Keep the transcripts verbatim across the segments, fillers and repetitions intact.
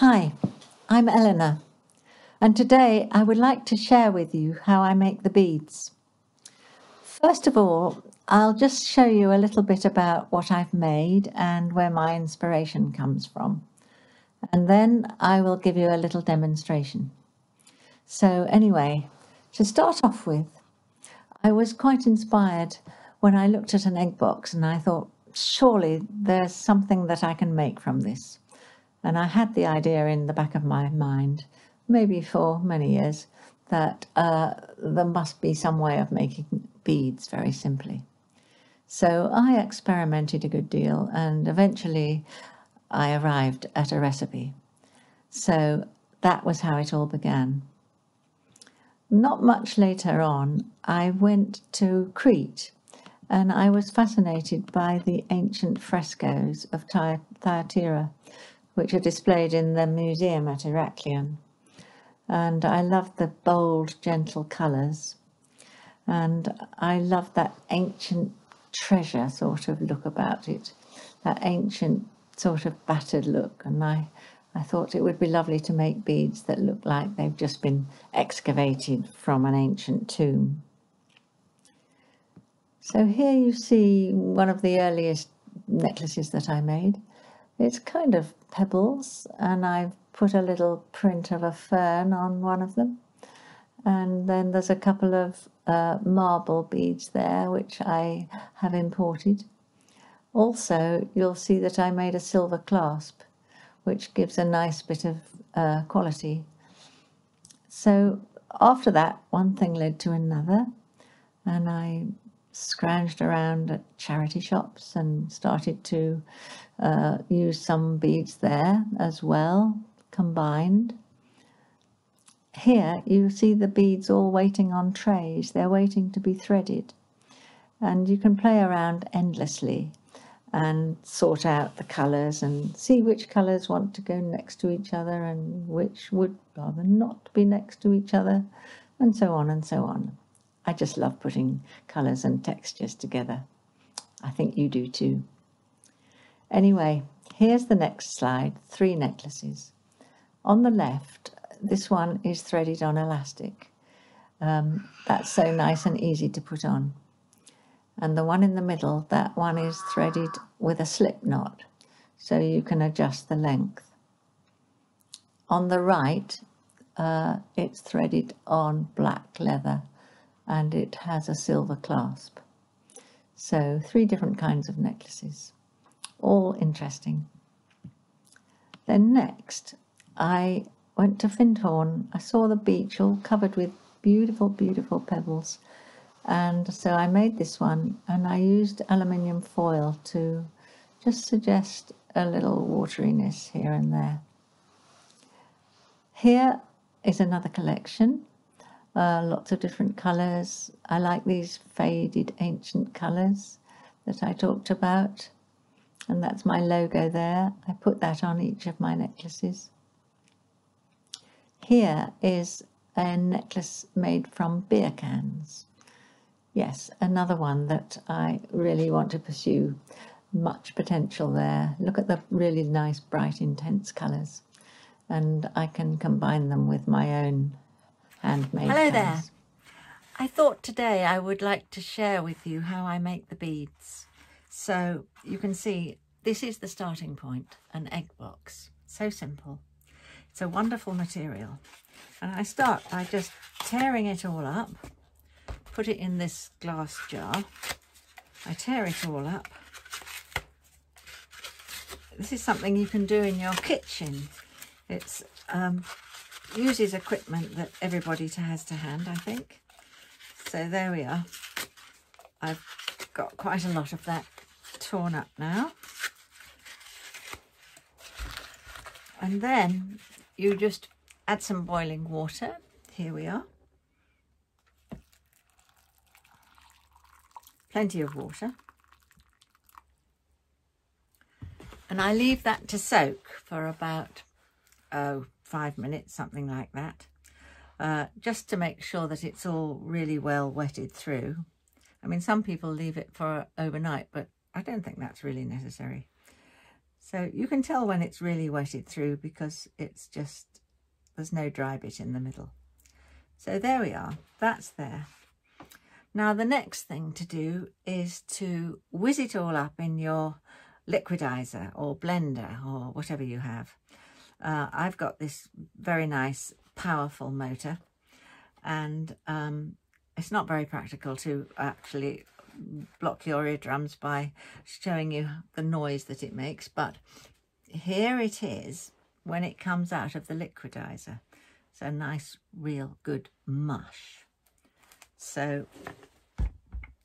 Hi, I'm Eleanor, and today I would like to share with you how I make the beads. First of all, I'll just show you a little bit about what I've made and where my inspiration comes from, and then I will give you a little demonstration. So anyway, to start off with, I was quite inspired when I looked at an egg box and I thought, surely there's something that I can make from this. And I had the idea in the back of my mind, maybe for many years, that uh, there must be some way of making beads very simply. So I experimented a good deal and eventually I arrived at a recipe. So that was how it all began. Not much later on, I went to Crete and I was fascinated by the ancient frescoes of Thyatira, which are displayed in the museum at Heraklion. And I loved the bold, gentle colours. And I loved that ancient treasure sort of look about it, that ancient sort of battered look. And I, I thought it would be lovely to make beads that look like they've just been excavated from an ancient tomb. So here you see one of the earliest necklaces that I made. It's kind of pebbles, and I've put a little print of a fern on one of them. And then there's a couple of uh, marble beads there, which I have imported. Also, you'll see that I made a silver clasp, which gives a nice bit of uh, quality. So after that, one thing led to another, and I scrounged around at charity shops and started to uh, use some beads there as well, combined. Here you see the beads all waiting on trays. They're waiting to be threaded, and you can play around endlessly and sort out the colours and see which colours want to go next to each other and which would rather not be next to each other, and so on and so on. I just love putting colours and textures together. I think you do too. Anyway, here's the next slide, three necklaces. On the left, this one is threaded on elastic. Um, that's so nice and easy to put on. And the one in the middle, that one is threaded with a slip knot, so you can adjust the length. On the right, uh, it's threaded on black leather, and it has a silver clasp. So three different kinds of necklaces, all interesting. Then next, I went to Findhorn. I saw the beach all covered with beautiful, beautiful pebbles. And so I made this one, and I used aluminium foil to just suggest a little wateriness here and there. Here is another collection. Uh, lots of different colours. I like these faded ancient colours that I talked about, and that's my logo there. I put that on each of my necklaces. Here is a necklace made from beer cans. Yes, another one that I really want to pursue. Much potential there. Look at the really nice, bright, intense colours, and I can combine them with my own handmade. Hello there. I thought today I would like to share with you how I make the beads. So you can see this is the starting point, an egg box. So simple. It's a wonderful material. And I start by just tearing it all up, put it in this glass jar. I tear it all up. This is something you can do in your kitchen. It's um, uses equipment that everybody has to hand, I think. So there we are. I've got quite a lot of that torn up now. And then you just add some boiling water. Here we are. Plenty of water. And I leave that to soak for about, oh, five minutes, something like that, uh, just to make sure that it's all really well wetted through. I mean, some people leave it for overnight, but I don't think that's really necessary. So you can tell when it's really wetted through because it's just, there's no dry bit in the middle. So there we are, that's there. Now the next thing to do is to whiz it all up in your liquidizer or blender or whatever you have. Uh, I've got this very nice powerful motor, and um, it's not very practical to actually block your eardrums by showing you the noise that it makes, but here it is when it comes out of the liquidizer. It's a nice, real good mush. So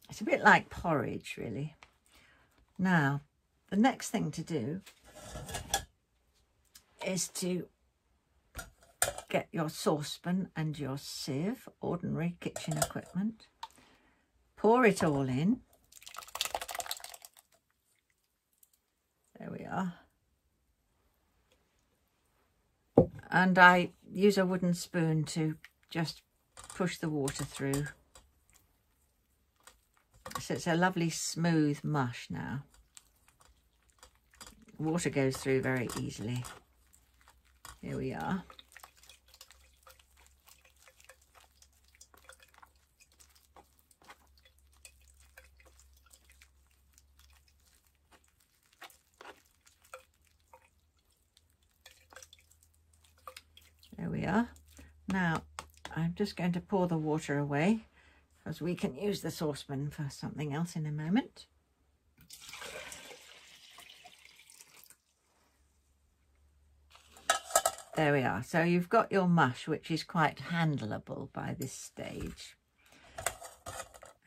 it's a bit like porridge, really. Now, the next thing to do is to get your saucepan and your sieve, ordinary kitchen equipment, pour it all in. There we are. And I use a wooden spoon to just push the water through. So it's a lovely smooth mush now. Water goes through very easily. Here we are. There we are. Now I'm just going to pour the water away because we can use the saucepan for something else in a moment. There we are. So you've got your mush, which is quite handleable by this stage.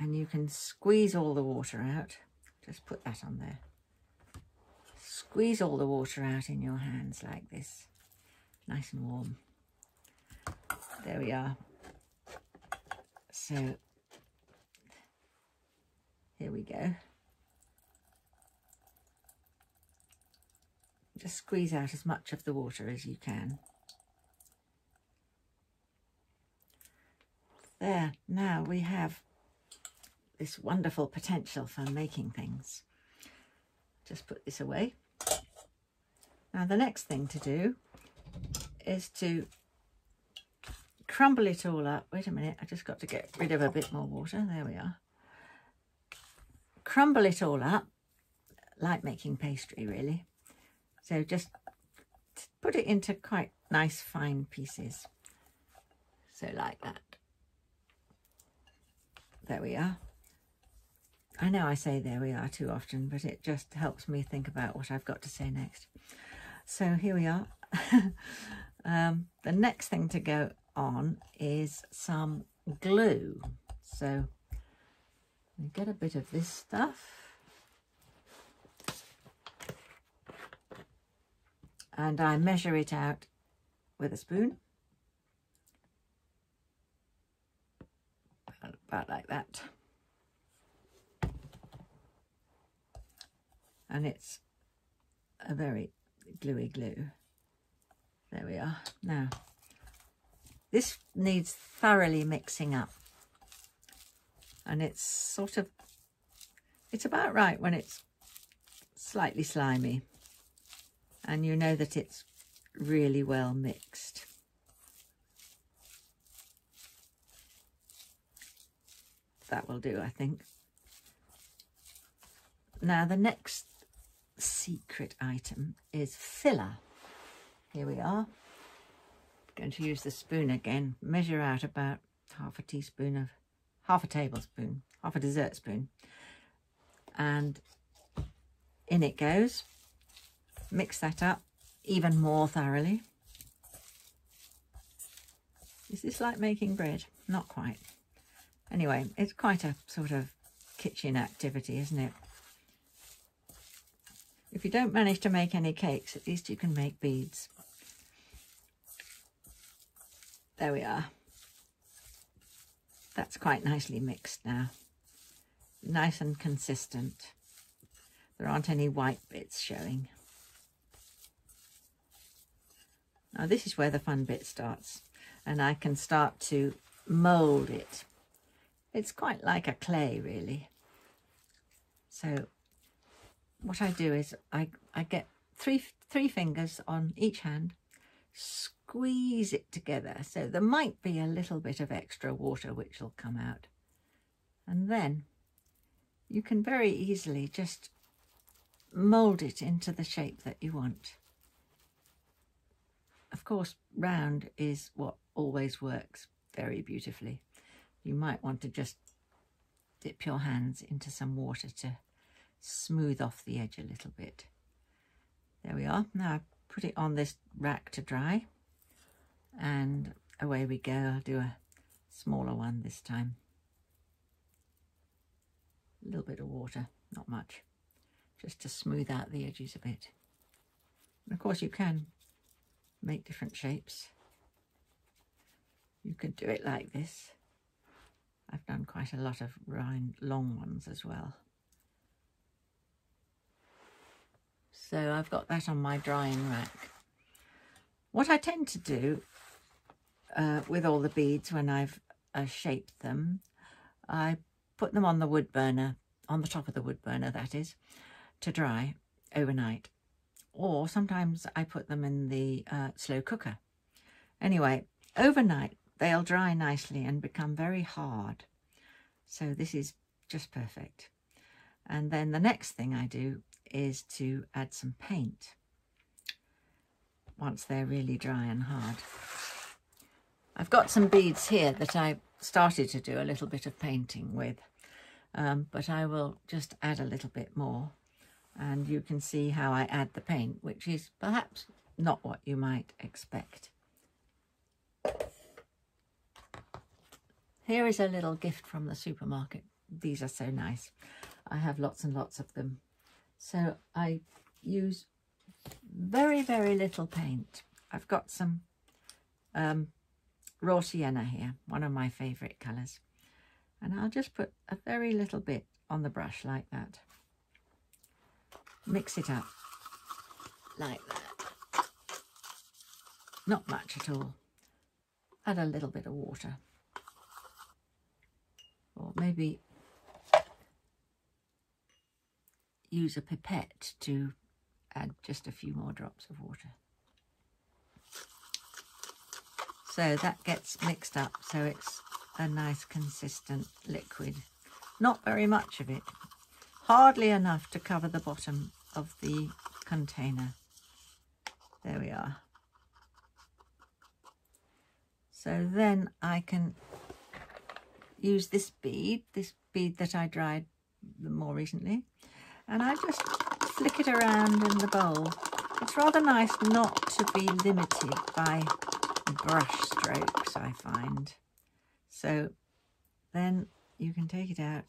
And you can squeeze all the water out. Just put that on there. Squeeze all the water out in your hands like this. Nice and warm. There we are. So here we go. Just squeeze out as much of the water as you can. There, now we have this wonderful potential for making things. Just put this away. Now the next thing to do is to crumble it all up. Wait a minute, I just got to get rid of a bit more water. There we are. Crumble it all up, like making pastry really. So just put it into quite nice fine pieces. So like that. There we are. I know I say there we are too often, but it just helps me think about what I've got to say next. So here we are. um, the next thing to go on is some glue. So we get a bit of this stuff. And I measure it out with a spoon, about like that. And it's a very gluey glue. There we are. Now, this needs thoroughly mixing up. And it's sort of, it's about right when it's slightly slimy. And you know that it's really well mixed. That will do, I think. Now the next secret item is filler. Here we are. I'm going to use the spoon again. Measure out about half a teaspoon of, half a tablespoon, half a dessert spoon. And in it goes. Mix that up even more thoroughly. Is this like making bread? Not quite. Anyway, it's quite a sort of kitchen activity, isn't it? If you don't manage to make any cakes, at least you can make beads. There we are. That's quite nicely mixed now. Nice and consistent. There aren't any white bits showing. Now this is where the fun bit starts, and I can start to mould it. It's quite like a clay really. So what I do is I, I get three, three fingers on each hand, squeeze it together. So there might be a little bit of extra water which will come out. And then you can very easily just mould it into the shape that you want. Of course, round is what always works very beautifully. You might want to just dip your hands into some water to smooth off the edge a little bit. There we are. Now I've put it on this rack to dry, and away we go. I'll do a smaller one this time. A little bit of water, not much, just to smooth out the edges a bit. And of course you can make different shapes. You could do it like this. I've done quite a lot of round, long ones as well. So I've got that on my drying rack. What I tend to do uh, with all the beads when I've uh, shaped them, I put them on the wood burner, on the top of the wood burner that is, to dry overnight. Or sometimes I put them in the uh, slow cooker. Anyway, overnight they'll dry nicely and become very hard. So this is just perfect. And then the next thing I do is to add some paint once they're really dry and hard. I've got some beads here that I started to do a little bit of painting with, um, but I will just add a little bit more, and you can see how I add the paint, which is perhaps not what you might expect. Here is a little gift from the supermarket. These are so nice. I have lots and lots of them. So I use very, very little paint. I've got some um, Raw Sienna here, one of my favourite colours. And I'll just put a very little bit on the brush like that. Mix it up like that. Not much at all. Add a little bit of water. Or maybe use a pipette to add just a few more drops of water. So that gets mixed up, so it's a nice consistent liquid. Not very much of it, hardly enough to cover the bottom of the container. There we are. So then I can use this bead, this bead that I dried more recently, and I just flick it around in the bowl. It's rather nice not to be limited by brush strokes, I find. So then you can take it out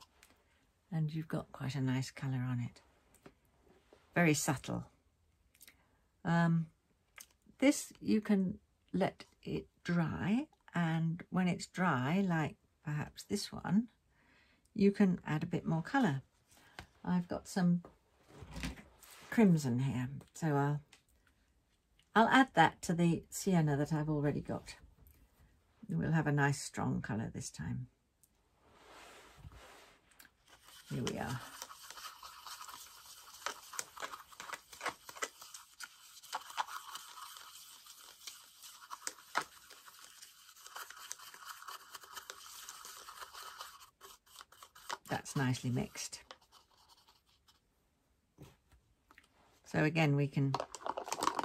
and you've got quite a nice colour on it. Very subtle. Um, this you can let it dry, and when it's dry, like perhaps this one, you can add a bit more colour. I've got some crimson here, so I'll, I'll add that to the sienna that I've already got. We'll have a nice strong colour this time. Here we are. That's nicely mixed. So again, we can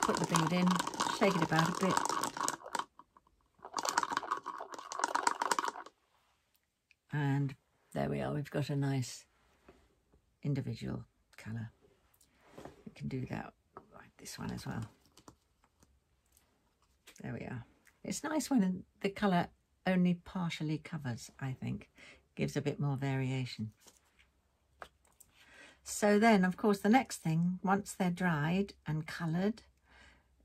put the bead in, shake it about a bit. And there we are, we've got a nice individual colour. We can do that like this one as well. There we are. It's nice when the colour only partially covers, I think. Gives a bit more variation. So then, of course, the next thing, once they're dried and coloured,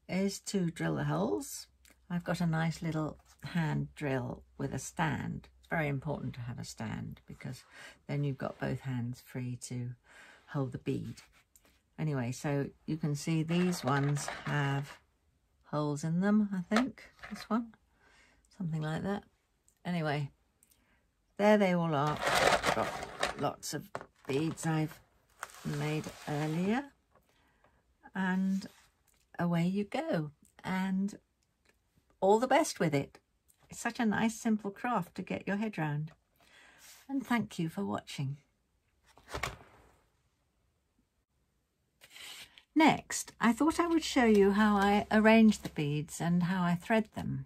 is to drill the holes. I've got a nice little hand drill with a stand. It's very important to have a stand, because then you've got both hands free to hold the bead. Anyway, so you can see these ones have holes in them, I think. This one, something like that. Anyway, there they all are. I've got lots of beads I've made earlier, and away you go, and all the best with it. It's such a nice simple craft to get your head round. And thank you for watching. Next, I thought I would show you how I arrange the beads and how I thread them.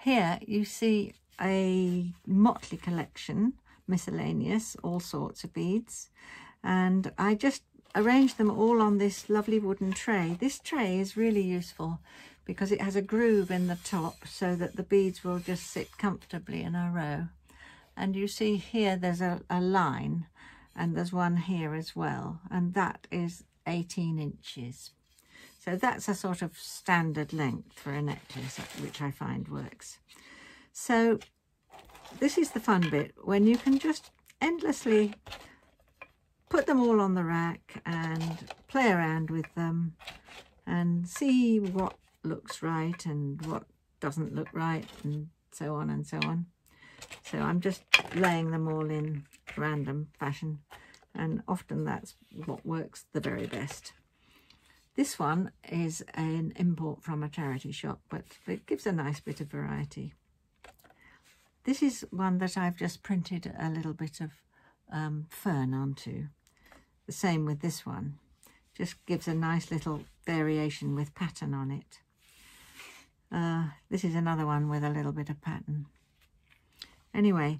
Here you see a motley collection, miscellaneous, all sorts of beads, and I just arrange them all on this lovely wooden tray. This tray is really useful because it has a groove in the top so that the beads will just sit comfortably in a row. And you see here there's a, a line, and there's one here as well, and that is eighteen inches. So that's a sort of standard length for a necklace, which I find works. So this is the fun bit, when you can just endlessly put them all on the rack and play around with them and see what looks right and what doesn't look right, and so on and so on. So I'm just laying them all in random fashion, and often that's what works the very best. This one is an import from a charity shop, but it gives a nice bit of variety. This is one that I've just printed a little bit of um, fern onto. The same with this one. Just gives a nice little variation with pattern on it. Uh, this is another one with a little bit of pattern. Anyway,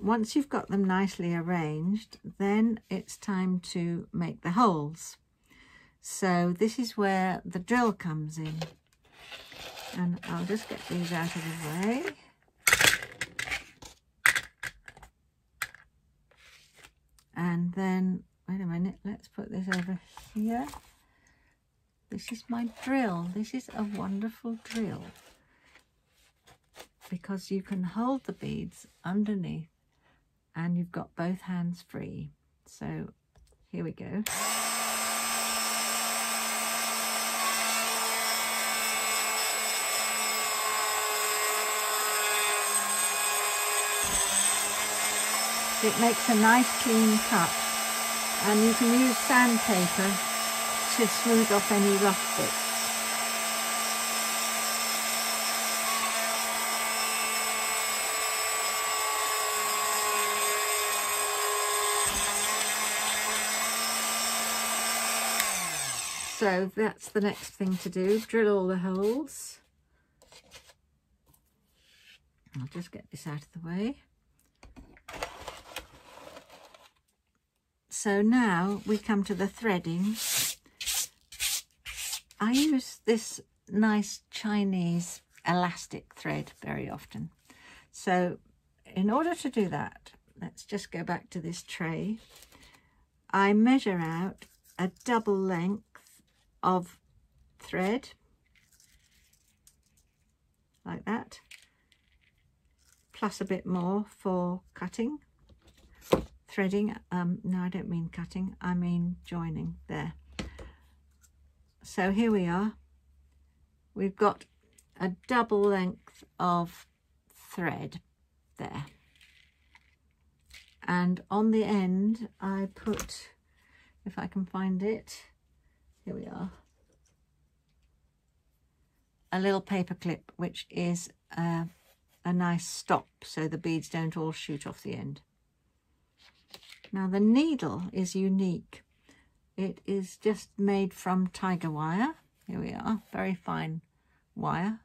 once you've got them nicely arranged, then it's time to make the holes. So this is where the drill comes in. And I'll just get these out of the way. And then, wait a minute, let's put this over here. This is my drill. This is a wonderful drill, because you can hold the beads underneath and you've got both hands free. So here we go. It makes a nice clean cut, and you can use sandpaper to smooth off any rough bits. So that's the next thing to do, drill all the holes. I'll just get this out of the way. So now we come to the threading. I use this nice Chinese elastic thread very often. So in order to do that, let's just go back to this tray. I measure out a double length of thread, like that, plus a bit more for cutting, threading, um, no I don't mean cutting, I mean joining there. So here we are, we've got a double length of thread there, and on the end I put, if I can find it, here we are, a little paper clip, which is a, a nice stop so the beads don't all shoot off the end. Now the needle is unique. It is just made from tiger wire. Here we are, very fine wire,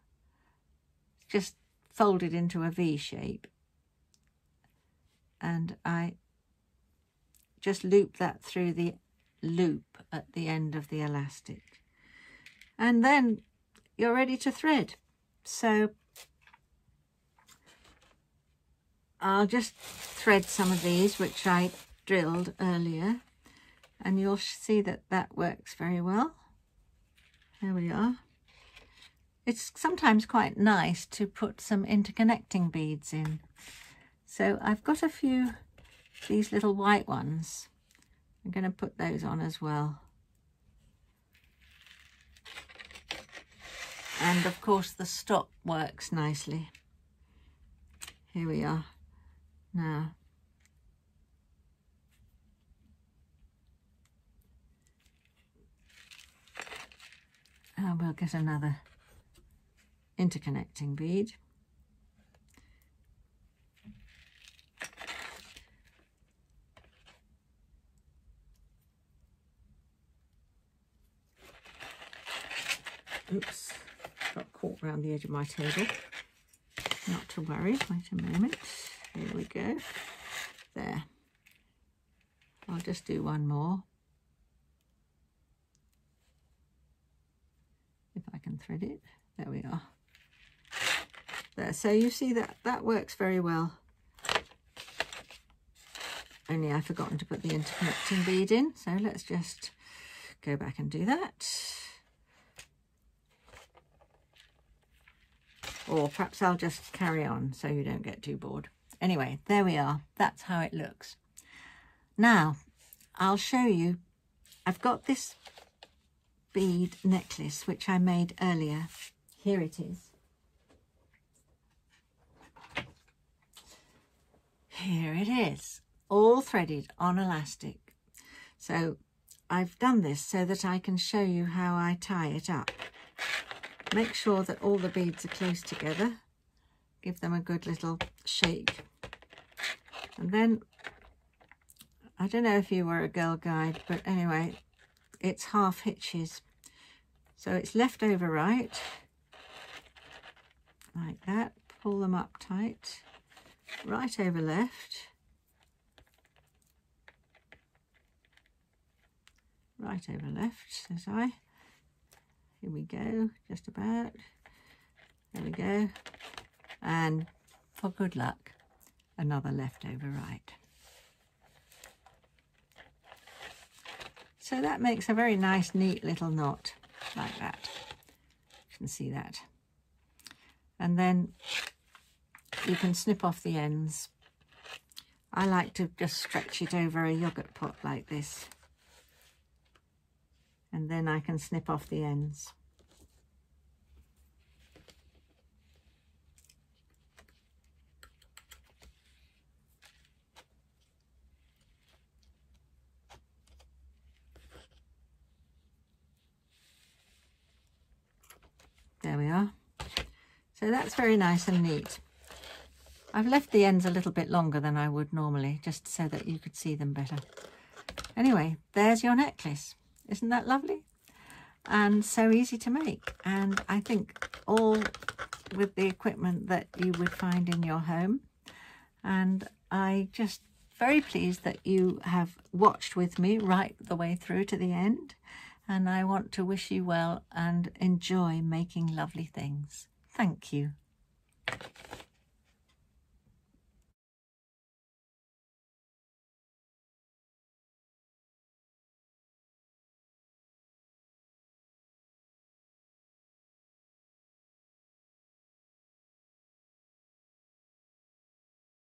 just folded into a V shape. And I just loop that through the loop at the end of the elastic, and then you're ready to thread. So I'll just thread some of these which I drilled earlier, and you'll see that that works very well. Here we are. It's sometimes quite nice to put some interconnecting beads in. So I've got a few, these little white ones. I'm going to put those on as well. And of course the stop works nicely. Here we are now. and we'll get another interconnecting bead. Oops, got caught round the edge of my table. Not to worry, wait a moment. Here we go. There. I'll just do one more. If I can thread it. There we are. There. So you see that that works very well. Only I've forgotten to put the interconnecting bead in. So let's just go back and do that. Or perhaps I'll just carry on so you don't get too bored. Anyway, there we are. That's how it looks. Now, I'll show you. I've got this bead necklace, which I made earlier. Here it is. Here it is, all threaded on elastic. So I've done this so that I can show you how I tie it up. Make sure that all the beads are close together. Give them a good little shake. And then, I don't know if you were a girl guide, but anyway, it's half hitches. So it's left over right, like that. Pull them up tight. Right over left. Right over left, says I. Here we go, just about. There we go. And for good luck, another leftover right. So that makes a very nice, neat little knot like that. You can see that. And then you can snip off the ends. I like to just stretch it over a yogurt pot like this. And then I can snip off the ends. There we are. So that's very nice and neat. I've left the ends a little bit longer than I would normally, just so that you could see them better. Anyway, there's your necklace. Isn't that lovely? And so easy to make. And I think all with the equipment that you would find in your home. And I'm just very pleased that you have watched with me right the way through to the end. And I want to wish you well and enjoy making lovely things. Thank you.